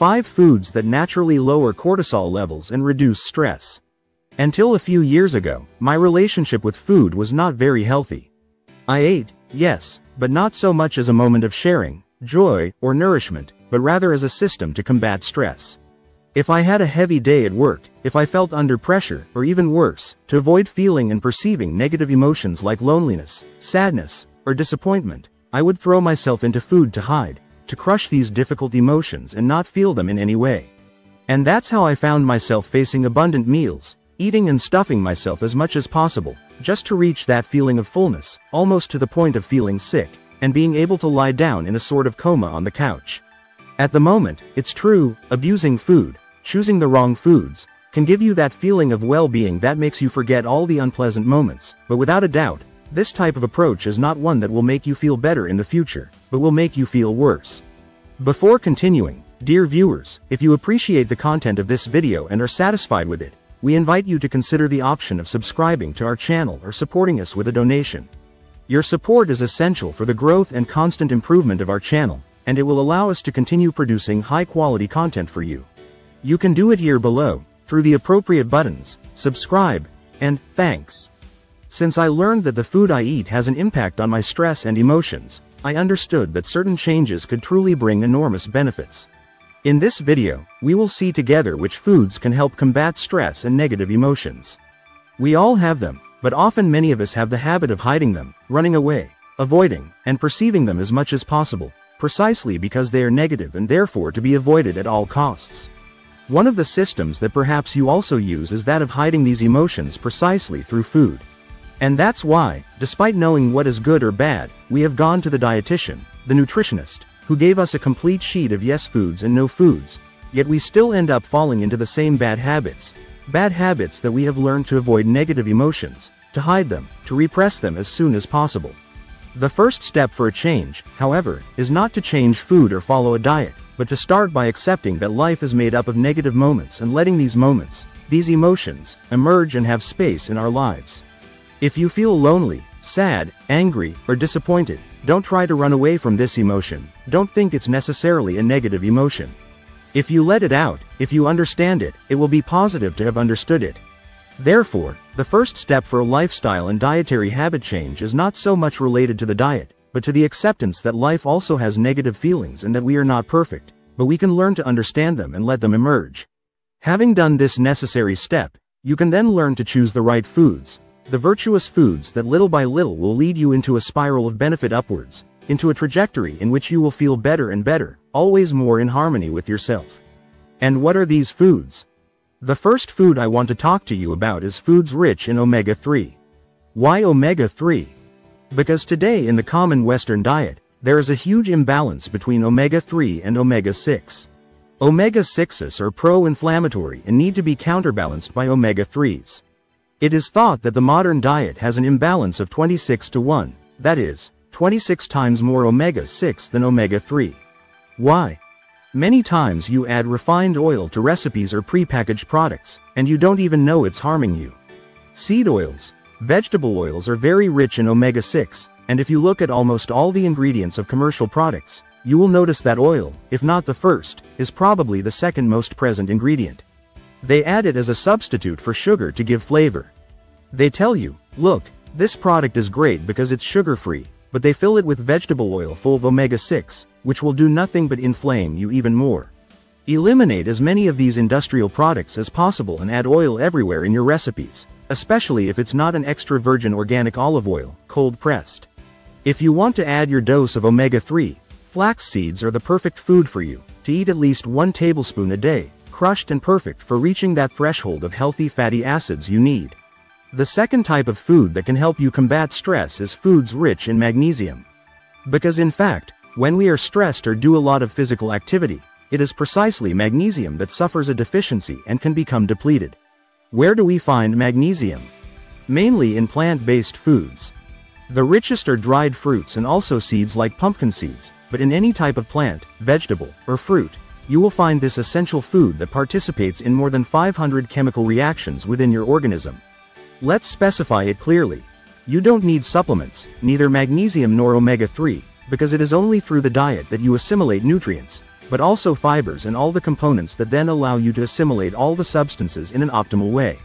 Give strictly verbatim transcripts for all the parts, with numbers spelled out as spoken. five Foods that naturally lower cortisol levels and reduce stress. Until a few years ago, my relationship with food was not very healthy. I ate, yes, but not so much as a moment of sharing, joy, or nourishment, but rather as a system to combat stress. If I had a heavy day at work, if I felt under pressure, or even worse, to avoid feeling and perceiving negative emotions like loneliness, sadness, or disappointment, I would throw myself into food to hide, to crush these difficult emotions and not feel them in any way. And that's how I found myself facing abundant meals, eating and stuffing myself as much as possible, just to reach that feeling of fullness, almost to the point of feeling sick, and being able to lie down in a sort of coma on the couch. At the moment, it's true, abusing food, choosing the wrong foods, can give you that feeling of well-being that makes you forget all the unpleasant moments, but without a doubt, this type of approach is not one that will make you feel better in the future, but will make you feel worse. Before continuing, dear viewers, if you appreciate the content of this video and are satisfied with it, we invite you to consider the option of subscribing to our channel or supporting us with a donation. Your support is essential for the growth and constant improvement of our channel, and it will allow us to continue producing high-quality content for you. You can do it here below, through the appropriate buttons, subscribe, and thanks. Since I learned that the food I eat has an impact on my stress and emotions, I understood that certain changes could truly bring enormous benefits. In this video, we will see together which foods can help combat stress and negative emotions. We all have them, but often many of us have the habit of hiding them, running away, avoiding, and perceiving them as much as possible, precisely because they are negative and therefore to be avoided at all costs. One of the systems that perhaps you also use is that of hiding these emotions precisely through food. And that's why, despite knowing what is good or bad, we have gone to the dietitian, the nutritionist, who gave us a complete sheet of yes foods and no foods, yet we still end up falling into the same bad habits, bad habits that we have learned to avoid negative emotions, to hide them, to repress them as soon as possible. The first step for a change, however, is not to change food or follow a diet, but to start by accepting that life is made up of negative moments and letting these moments, these emotions, emerge and have space in our lives. If you feel lonely, sad, angry, or disappointed, don't try to run away from this emotion, don't think it's necessarily a negative emotion. If you let it out, if you understand it, it will be positive to have understood it. Therefore, the first step for a lifestyle and dietary habit change is not so much related to the diet, but to the acceptance that life also has negative feelings and that we are not perfect, but we can learn to understand them and let them emerge. Having done this necessary step, you can then learn to choose the right foods, the virtuous foods that little by little will lead you into a spiral of benefit upwards, into a trajectory in which you will feel better and better, always more in harmony with yourself. And what are these foods? The first food I want to talk to you about is foods rich in omega three. Why omega three? Because today in the common Western diet, there is a huge imbalance between omega three and omega six. Omega sixes are pro-inflammatory and need to be counterbalanced by omega threes. It is thought that the modern diet has an imbalance of twenty-six to one, that is, twenty-six times more omega six than omega three. Why? Many times you add refined oil to recipes or prepackaged products, and you don't even know it's harming you. Seed oils, vegetable oils are very rich in omega six, and if you look at almost all the ingredients of commercial products, you will notice that oil, if not the first, is probably the second most present ingredient. They add it as a substitute for sugar to give flavor. They tell you, look, this product is great because it's sugar-free, but they fill it with vegetable oil full of omega six, which will do nothing but inflame you even more. Eliminate as many of these industrial products as possible and add oil everywhere in your recipes, especially if it's not an extra virgin organic olive oil, cold-pressed. If you want to add your dose of omega three, flax seeds are the perfect food for you, to eat at least one tablespoon a day, crushed and perfect for reaching that threshold of healthy fatty acids you need. The second type of food that can help you combat stress is foods rich in magnesium. Because in fact, when we are stressed or do a lot of physical activity, it is precisely magnesium that suffers a deficiency and can become depleted. Where do we find magnesium? Mainly in plant-based foods. The richest are dried fruits and also seeds like pumpkin seeds, but in any type of plant, vegetable, or fruit, you will find this essential food that participates in more than five hundred chemical reactions within your organism. Let's specify it clearly. You don't need supplements, neither magnesium nor omega three, because it is only through the diet that you assimilate nutrients, but also fibers and all the components that then allow you to assimilate all the substances in an optimal way.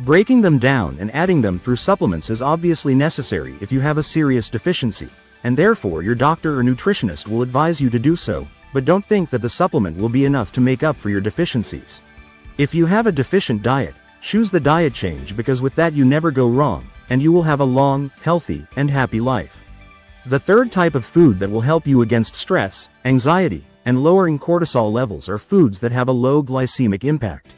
Breaking them down and adding them through supplements is obviously necessary if you have a serious deficiency, and therefore your doctor or nutritionist will advise you to do so, but don't think that the supplement will be enough to make up for your deficiencies. If you have a deficient diet, choose the diet change, because with that you never go wrong, and you will have a long, healthy, and happy life. The third type of food that will help you against stress, anxiety, and lowering cortisol levels are foods that have a low glycemic impact.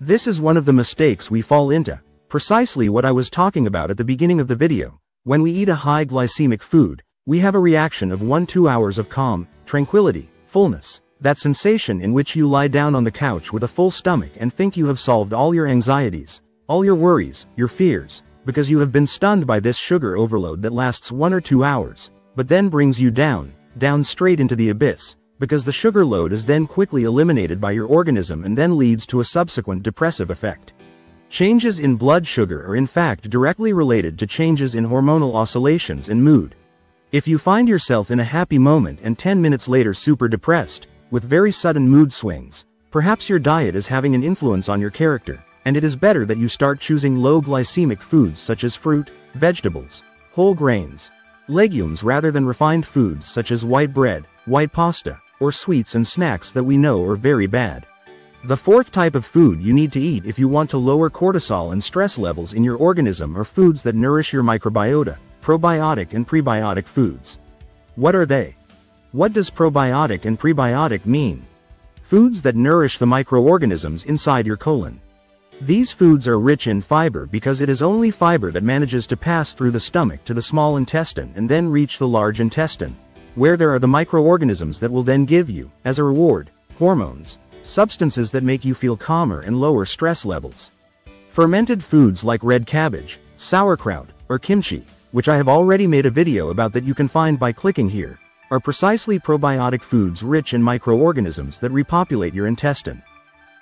This is one of the mistakes we fall into, precisely what I was talking about at the beginning of the video. When we eat a high glycemic food, we have a reaction of one to two hours of calm, tranquility, fullness, that sensation in which you lie down on the couch with a full stomach and think you have solved all your anxieties, all your worries, your fears, because you have been stunned by this sugar overload that lasts one or two hours, but then brings you down, down straight into the abyss, because the sugar load is then quickly eliminated by your organism and then leads to a subsequent depressive effect. Changes in blood sugar are in fact directly related to changes in hormonal oscillations and mood. If you find yourself in a happy moment and ten minutes later super depressed, with very sudden mood swings, perhaps your diet is having an influence on your character, and it is better that you start choosing low glycemic foods such as fruit, vegetables, whole grains, legumes rather than refined foods such as white bread, white pasta, or sweets and snacks that we know are very bad. The fourth type of food you need to eat if you want to lower cortisol and stress levels in your organism are foods that nourish your microbiota, probiotic and prebiotic foods. What are they? What does probiotic and prebiotic mean? Foods that nourish the microorganisms inside your colon. These foods are rich in fiber because it is only fiber that manages to pass through the stomach to the small intestine and then reach the large intestine, where there are the microorganisms that will then give you, as a reward, hormones, substances that make you feel calmer and lower stress levels. Fermented foods like red cabbage, sauerkraut, or kimchi, which I have already made a video about that you can find by clicking here, are precisely probiotic foods rich in microorganisms that repopulate your intestine.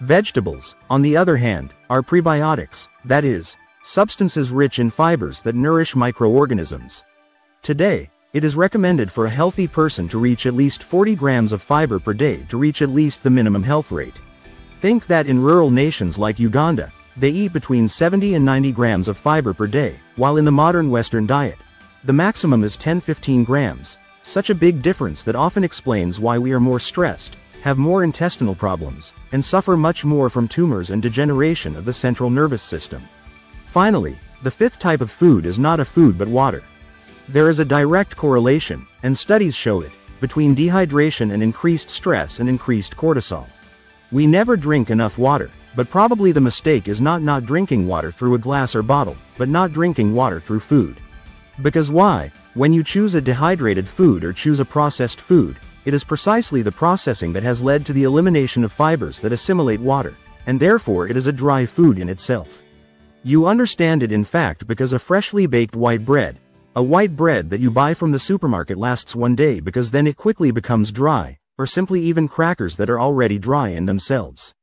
Vegetables, on the other hand, are prebiotics, that is, substances rich in fibers that nourish microorganisms. Today, it is recommended for a healthy person to reach at least forty grams of fiber per day to reach at least the minimum health rate. Think that in rural nations like Uganda, they eat between seventy and ninety grams of fiber per day, while in the modern Western diet, the maximum is ten to fifteen grams, such a big difference that often explains why we are more stressed, have more intestinal problems, and suffer much more from tumors and degeneration of the central nervous system. Finally, the fifth type of food is not a food but water. There is a direct correlation, and studies show it, between dehydration and increased stress and increased cortisol. We never drink enough water, but probably the mistake is not not drinking water through a glass or bottle, but not drinking water through food. Because why? When you choose a dehydrated food or choose a processed food, it is precisely the processing that has led to the elimination of fibers that assimilate water, and therefore it is a dry food in itself. You understand it in fact because a freshly baked white bread, a white bread that you buy from the supermarket lasts one day because then it quickly becomes dry, or simply even crackers that are already dry in themselves.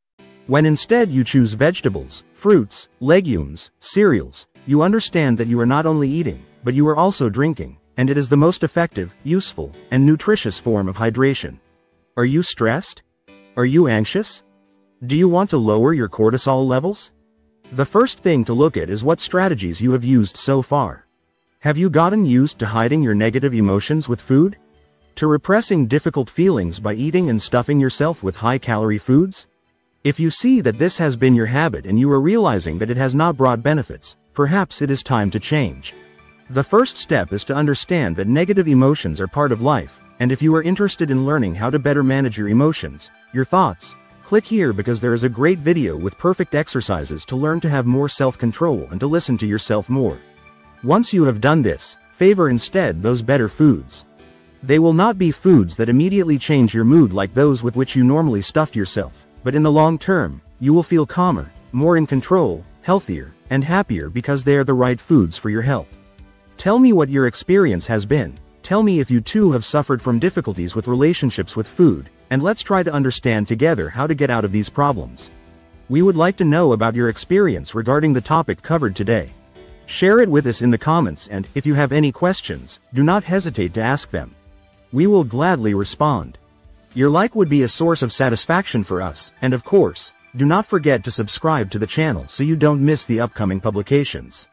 When instead you choose vegetables, fruits, legumes, cereals, you understand that you are not only eating, but you are also drinking, and it is the most effective, useful, and nutritious form of hydration. Are you stressed? Are you anxious? Do you want to lower your cortisol levels? The first thing to look at is what strategies you have used so far. Have you gotten used to hiding your negative emotions with food? To repressing difficult feelings by eating and stuffing yourself with high-calorie foods? If you see that this has been your habit and you are realizing that it has not brought benefits, perhaps it is time to change. The first step is to understand that negative emotions are part of life, and if you are interested in learning how to better manage your emotions, your thoughts, click here because there is a great video with perfect exercises to learn to have more self-control and to listen to yourself more. Once you have done this, favor instead those better foods. They will not be foods that immediately change your mood like those with which you normally stuffed yourself, but in the long term, you will feel calmer, more in control, healthier, and happier because they are the right foods for your health. Tell me what your experience has been, tell me if you too have suffered from difficulties with relationships with food, and let's try to understand together how to get out of these problems. We would like to know about your experience regarding the topic covered today. Share it with us in the comments, and if you have any questions, do not hesitate to ask them. We will gladly respond. Your like would be a source of satisfaction for us, and of course, do not forget to subscribe to the channel so you don't miss the upcoming publications.